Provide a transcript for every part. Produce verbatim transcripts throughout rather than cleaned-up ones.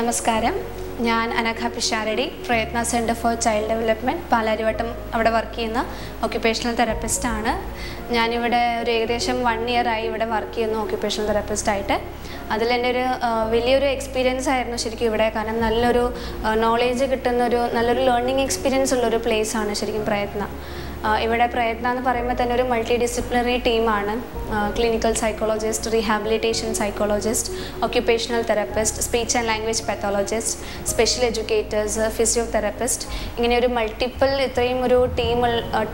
Namaskaram, Njan Anakha Pisharadi, Prayatna Center for Child Development, Palari avade work cheyyunna occupational therapist aanu. Njan ivade oru egadesham one year ayi ivade work cheyyunna occupational therapist aayittu. Adil enne oru veliyoru experience aayirunnu sherikku ivade kaaranam nalloru knowledge kittunna oru nalloru learning experience ulla oru place aanu sherikku Prayatna. ഇവിടെ പ്രയത്ന എന്ന് പറയുമ്പോൾ തന്നെ ഒരു multi disciplinary ടീമാണ് clinical psychologist rehabilitation psychologist occupational therapist speech and language pathologist special educators physiotherapist ഇങ്ങനെ ഒരു multiple ഇത്രയും ഒരു ടീം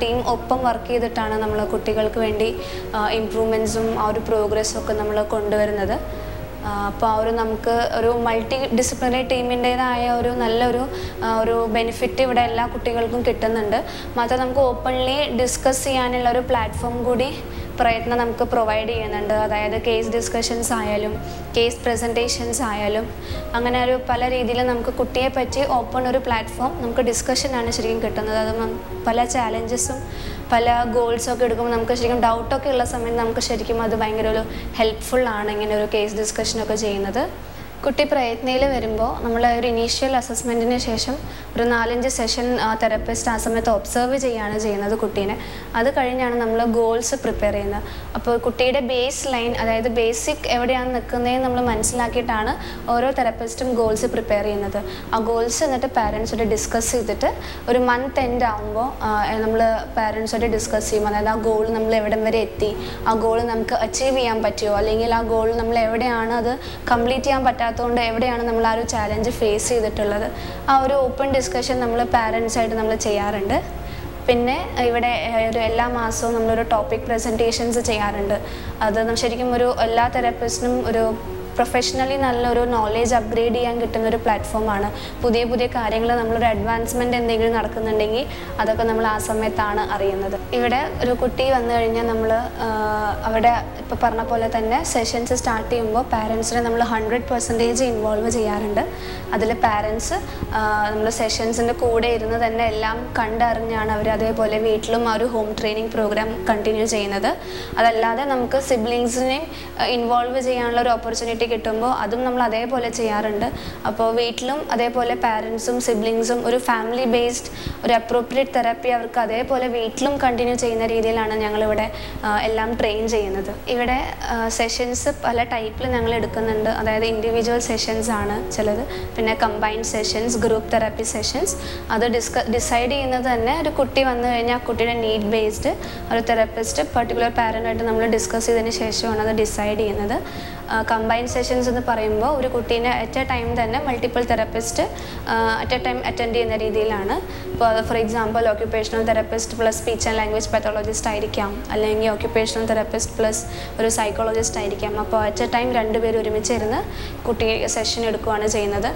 ടീം ഒപ്പം വർക്ക് ചെയ്തിട്ടാണ് നമ്മൾ കുട്ടികൾക്ക് വേണ്ടി ഇംപ്രൂവ്മെൻറ്റ്സും ആ ഒരു പ്രോഗ്രസ്സും ഒക്കെ നമ്മൾ കൊണ്ടുവരുന്നത് അപ്പോൾ ഒരു നമുക്ക് ഒരു മൾട്ടി ഡിസിപ്ലിനറി ടീമിൻ്റേതായ ഒരു നല്ലൊരു ഒരു ബെനിഫിറ്റ് ഇവിടെ എല്ലാ കുട്ടികൾക്കും കിട്ടുന്നുണ്ട്. മാത്രമല്ല നമുക്ക് ഓപ്പൺലി ഡിസ്കസ് ചെയ്യാനുള്ള ഒരു പ്ലാറ്റ്ഫോം കൂടി പ്രയത്നം നമുക്ക് പ്രൊവൈഡ് ചെയ്യുന്നുണ്ട്. അതായത് കേസ് ഡിസ്കഷൻസ് ആയാലും കേസ് പ്രസൻറ്റേഷൻസ് ആയാലും അങ്ങനെ ഒരു പല രീതിയിൽ നമുക്ക് കുട്ടിയെ പറ്റി ഓപ്പൺ ഒരു പ്ലാറ്റ്ഫോം നമുക്ക് ഡിസ്കഷനാണ് ശരിക്കും കിട്ടുന്നത്. അത് പല ചാലഞ്ചസും പല ഗോൾസൊക്കെ എടുക്കുമ്പോൾ നമുക്ക് ശരിക്കും ഡൗട്ടൊക്കെ ഉള്ള സമയത്ത് നമുക്ക് ശരിക്കും അത് ഭയങ്കര ഒരു ഹെൽപ്ഫുള്ളാണ് ഇങ്ങനെ ഒരു കേസ് ഡിസ്കഷനൊക്കെ ചെയ്യുന്നത്. കുട്ടി പ്രയത്നയിൽ വരുമ്പോൾ നമ്മൾ ഒരു ഇനീഷ്യൽ അസസ്മെൻറ്റിന് ശേഷം ഒരു നാലഞ്ച് സെഷൻ തെറപ്പിസ്റ്റ് ആ സമയത്ത് ഒബ്സർവ് ചെയ്യുകയാണ് ചെയ്യുന്നത് കുട്ടീനെ. അത് കഴിഞ്ഞാണ് നമ്മൾ ഗോൾസ് പ്രിപ്പയർ ചെയ്യുന്നത്. അപ്പോൾ കുട്ടിയുടെ ബേസ് ലൈൻ അതായത് ബേസിക് എവിടെയാണ് നിൽക്കുന്നതെന്ന് നമ്മൾ മനസ്സിലാക്കിയിട്ടാണ് ഓരോ തെറപ്പിസ്റ്റും ഗോൾസ് പ്രിപ്പയർ ചെയ്യുന്നത്. ആ ഗോൾസ് എന്നിട്ട് പാരൻസോട് ഡിസ്കസ് ചെയ്തിട്ട് ഒരു മന്ത് എൻഡ് ആകുമ്പോൾ നമ്മൾ പാരൻസോട് ഡിസ്കസ് ചെയ്യും. അതായത് ആ ഗോൾ നമ്മൾ എവിടം വരെ എത്തി, ആ ഗോൾ നമുക്ക് അച്ചീവ് ചെയ്യാൻ പറ്റുമോ, അല്ലെങ്കിൽ ആ ഗോൾ നമ്മൾ എവിടെയാണ് അത് കംപ്ലീറ്റ് ചെയ്യാൻ പറ്റാത്ത അതുകൊണ്ട് എവിടെയാണ് നമ്മൾ ആ ഒരു ചാലഞ്ച് ഫേസ് ചെയ്തിട്ടുള്ളത്, ആ ഒരു ഓപ്പൺ ഡിസ്കഷൻ നമ്മൾ പാരൻസായിട്ട് നമ്മൾ ചെയ്യാറുണ്ട്. പിന്നെ ഇവിടെ ഒരു എല്ലാ മാസവും നമ്മളൊരു ടോപ്പിക് പ്രസൻറ്റേഷൻസ് ചെയ്യാറുണ്ട്. അത് ശരിക്കും ഒരു എല്ലാ തെറാപ്പിസ്റ്റിനും ഒരു പ്രൊഫഷണലി നല്ലൊരു നോളേജ് അപ്ഗ്രേഡ് ചെയ്യാൻ കിട്ടുന്ന ഒരു പ്ലാറ്റ്ഫോമാണ്. പുതിയ പുതിയ കാര്യങ്ങൾ നമ്മളൊരു അഡ്വാൻസ്മെൻറ്റ് എന്തെങ്കിലും നടക്കുന്നുണ്ടെങ്കിൽ അതൊക്കെ നമ്മൾ ആ സമയത്താണ് അറിയുന്നത്. ഇവിടെ ഒരു കുട്ടി വന്നു കഴിഞ്ഞാൽ നമ്മൾ അവിടെ ഇപ്പോൾ പറഞ്ഞ പോലെ തന്നെ സെഷൻസ് സ്റ്റാർട്ട് ചെയ്യുമ്പോൾ പാരൻസിനെ നമ്മൾ ഹൺഡ്രഡ് പെർസെൻറ്റേജ് ഇൻവോൾവ് ചെയ്യാറുണ്ട്. അതിൽ പാരൻസ് നമ്മൾ സെഷൻസിൻ്റെ കൂടെ ഇരുന്ന് തന്നെ എല്ലാം കണ്ടറിഞ്ഞാണ് അവർ അതേപോലെ വീട്ടിലും ആ ഒരു ഹോം ട്രെയിനിങ് പ്രോഗ്രാം കണ്ടിന്യൂ ചെയ്യുന്നത്. അതല്ലാതെ നമുക്ക് സിബ്ലിങ്സിനെയും ഇൻവോൾവ് ചെയ്യാനുള്ള ഒരു ഓപ്പർച്യൂണിറ്റി കിട്ടുമ്പോൾ അതും നമ്മൾ അതേപോലെ ചെയ്യാറുണ്ട്. അപ്പോൾ വീട്ടിലും അതേപോലെ പാരൻസും സിബ്ലിങ്സും ഒരു ഫാമിലി ബേസ്ഡ് ഒരു അപ്രോപ്രിയേറ്റ് തെറാപ്പി അവർക്ക് അതേപോലെ വീട്ടിലും കണ്ടിന്യൂ ചെയ്യുന്ന രീതിയിലാണ് ഞങ്ങളിവിടെ എല്ലാം ട്രെയിൻ ചെയ്യുന്നത്. ഇവിടെ സെഷൻസ് പല ടൈപ്പിൽ ഞങ്ങൾ എടുക്കുന്നുണ്ട്. അതായത് ഇൻഡിവിജ്വൽ സെഷൻസ് ആണ് ചിലത്, പിന്നെ combined sessions, group therapy sessions. അത് ഡിസ്ക ഡിസൈഡ് ചെയ്യുന്നത് തന്നെ ഒരു കുട്ടി വന്നു കഴിഞ്ഞാൽ ആ കുട്ടിയുടെ നീഡ് ബേസ്ഡ് ഒരു തെറാപ്പിസ്റ്റ് പർട്ടിക്കുലർ പാരൻ്റായിട്ട് നമ്മൾ ഡിസ്കസ് ചെയ്തതിന് ശേഷമാണ് അത് ഡിസൈഡ് ചെയ്യുന്നത്. കമ്പൈൻഡ് സെഷൻസ് എന്ന് പറയുമ്പോൾ ഒരു കുട്ടീനെ അറ്റ് എ ടൈം തന്നെ multiple therapist at a time attend ചെയ്യുന്ന രീതിയിലാണ്. ഇപ്പോൾ for example occupational therapist plus speech and language pathologist ആയിരിക്കാം, അല്ലെങ്കിൽ ഓക്യുപ്പേഷണൽ തെറാപ്പിസ്റ്റ് പ്ലസ് ഒരു സൈക്കോളജിസ്റ്റ് ആയിരിക്കാം. അപ്പോൾ അറ്റ് എ ടൈം രണ്ടുപേരും ഒരുമിച്ചിരുന്ന് കുട്ടി സെഷൻ എടുക്കുകയാണ് ചെയ്യുന്നത്.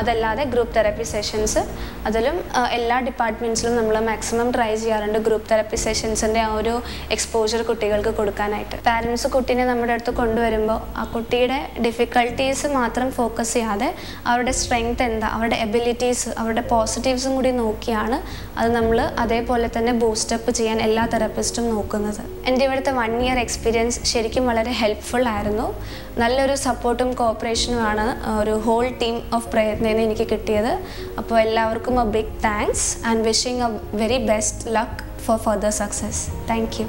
അതല്ലാതെ ഗ്രൂപ്പ് തെറാപ്പി സെഷൻസ്, അതിലും എല്ലാ ഡിപ്പാർട്ട്മെൻറ്റ്സിലും നമ്മൾ മാക്സിമം ട്രൈ ചെയ്യാറുണ്ട് ഗ്രൂപ്പ് തെറാപ്പി സെഷൻസിൻ്റെ ആ ഒരു എക്സ്പോഷർ കുട്ടികൾക്ക് കൊടുക്കാനായിട്ട്. പാരൻസ് കുട്ടീനെ നമ്മുടെ അടുത്ത് കൊണ്ടുവരുമ്പോൾ ആ കുട്ടിയുടെ ഡിഫിക്കൾട്ടീസ് മാത്രം ഫോക്കസ് ചെയ്യാതെ അവരുടെ സ്ട്രെങ്ത് എന്താ, അവരുടെ എബിലിറ്റീസ്, അവരുടെ പോസിറ്റീവ്സും കൂടി നോക്കിയാണ് അത് നമ്മൾ അതേപോലെ തന്നെ ബൂസ്റ്റപ്പ് ചെയ്യാൻ എല്ലാ തെറാപ്പിസ്റ്റും നോക്കുന്നത്. എൻ്റെ ഇവിടുത്തെ വൺ ഇയർ എക്സ്പീരിയൻസ് ശരിക്കും വളരെ ഹെൽപ്ഫുൾ ആയിരുന്നു. നല്ലൊരു സപ്പോർട്ടും കോപ്പറേഷനുമാണ് ഒരു ഹോൾ ടീം ഓഫ് പ്രയർ എന്നാണ് എനിക്ക് കിട്ടിയത്. അപ്പോൾ എല്ലാവർക്കും a big thanks and wishing The very best luck for further success. Thank you.